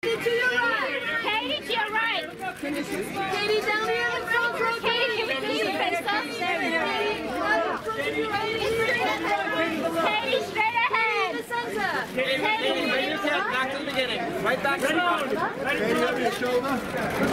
KaDee, down here in the front row. KaDee, can we see your face? KaDee, straight ahead. KaDee, bring your head back to the beginning. Right back to the front. Right to the shoulder.